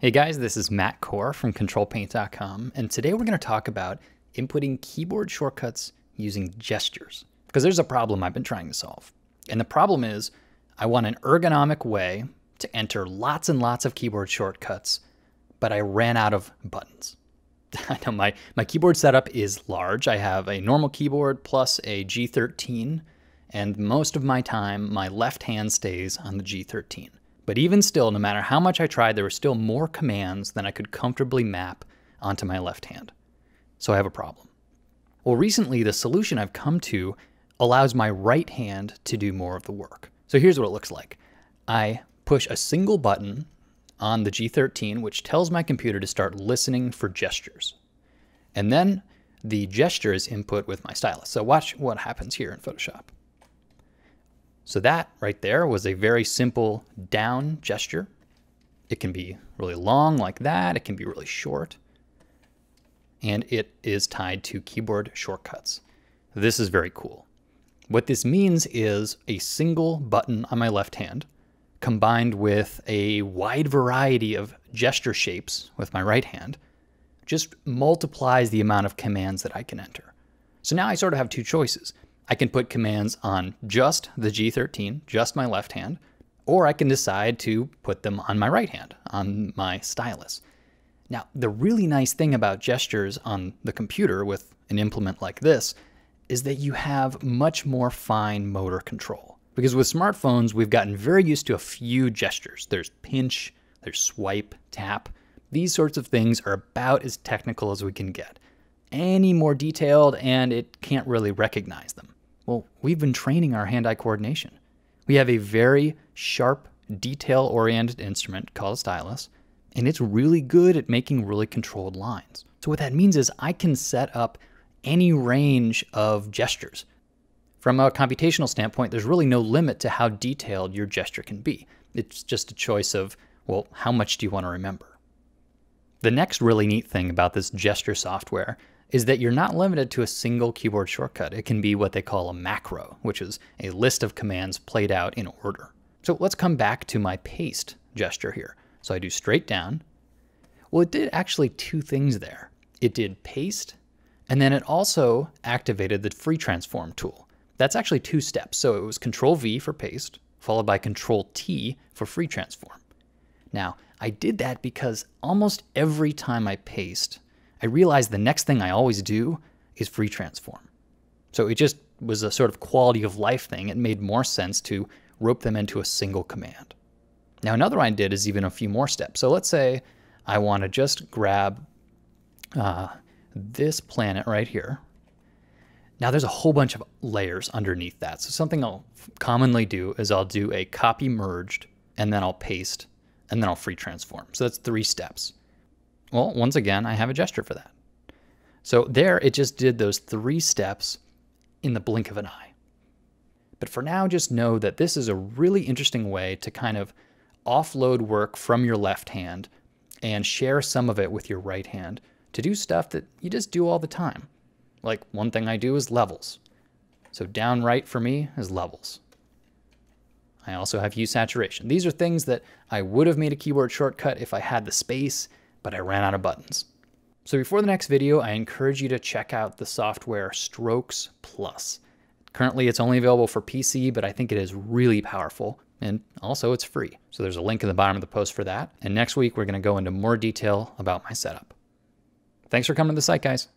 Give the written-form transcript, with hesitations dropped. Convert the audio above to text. Hey guys, this is Matt Kohr from Ctrl+Paint.com, and today we're going to talk about inputting keyboard shortcuts using gestures, because there's a problem I've been trying to solve. And the problem is I want an ergonomic way to enter lots and lots of keyboard shortcuts, but I ran out of buttons. I know my keyboard setup is large. I have a normal keyboard plus a G13, and most of my time my left hand stays on the G13. But even still, no matter how much I tried, there were still more commands than I could comfortably map onto my left hand. So I have a problem. Well, recently the solution I've come to allows my right hand to do more of the work. So here's what it looks like. I push a single button on the G13, which tells my computer to start listening for gestures. And then the gesture is input with my stylus. So watch what happens here in Photoshop. So that right there was a very simple down gesture. It can be really long like that. It can be really short. And it is tied to keyboard shortcuts. This is very cool. What this means is a single button on my left hand combined with a wide variety of gesture shapes with my right hand just multiplies the amount of commands that I can enter. So now I sort of have two choices. I can put commands on just the G13, just my left hand, or I can decide to put them on my right hand, on my stylus. Now, the really nice thing about gestures on the computer with an implement like this is that you have much more fine motor control. Because with smartphones, we've gotten very used to a few gestures. There's pinch, there's swipe, tap. These sorts of things are about as technical as we can get. Any more detailed, and it can't really recognize them. Well, we've been training our hand-eye coordination. We have a very sharp, detail-oriented instrument called a stylus, and it's really good at making really controlled lines. So what that means is I can set up any range of gestures. From a computational standpoint, there's really no limit to how detailed your gesture can be. It's just a choice of, well, how much do you want to remember? The next really neat thing about this gesture software is that you're not limited to a single keyboard shortcut. It can be what they call a macro, which is a list of commands played out in order. So let's come back to my paste gesture here. So I do straight down. Well, it did actually two things there. It did paste, and then it also activated the free transform tool. That's actually two steps. So it was Control V for paste, followed by Control T for free transform. Now, I did that because almost every time I paste, I realized the next thing I always do is free transform. So it just was a sort of quality of life thing. It made more sense to rope them into a single command. Now another one I did is even a few more steps. So let's say I want to just grab this planet right here. Now there's a whole bunch of layers underneath that. So something I'll commonly do is I'll do a copy merged, and then I'll paste, and then I'll free transform. So that's three steps. Well, once again, I have a gesture for that. So there, it just did those three steps in the blink of an eye. But for now, just know that this is a really interesting way to kind of offload work from your left hand and share some of it with your right hand to do stuff that you just do all the time. Like one thing I do is levels. So down right for me is levels. I also have hue saturation. These are things that I would have made a keyboard shortcut if I had the space, but I ran out of buttons. So before the next video, I encourage you to check out the software Strokes Plus. Currently, it's only available for PC, but I think it is really powerful, and also it's free. So there's a link in the bottom of the post for that. And next week, we're going to go into more detail about my setup. Thanks for coming to the site, guys.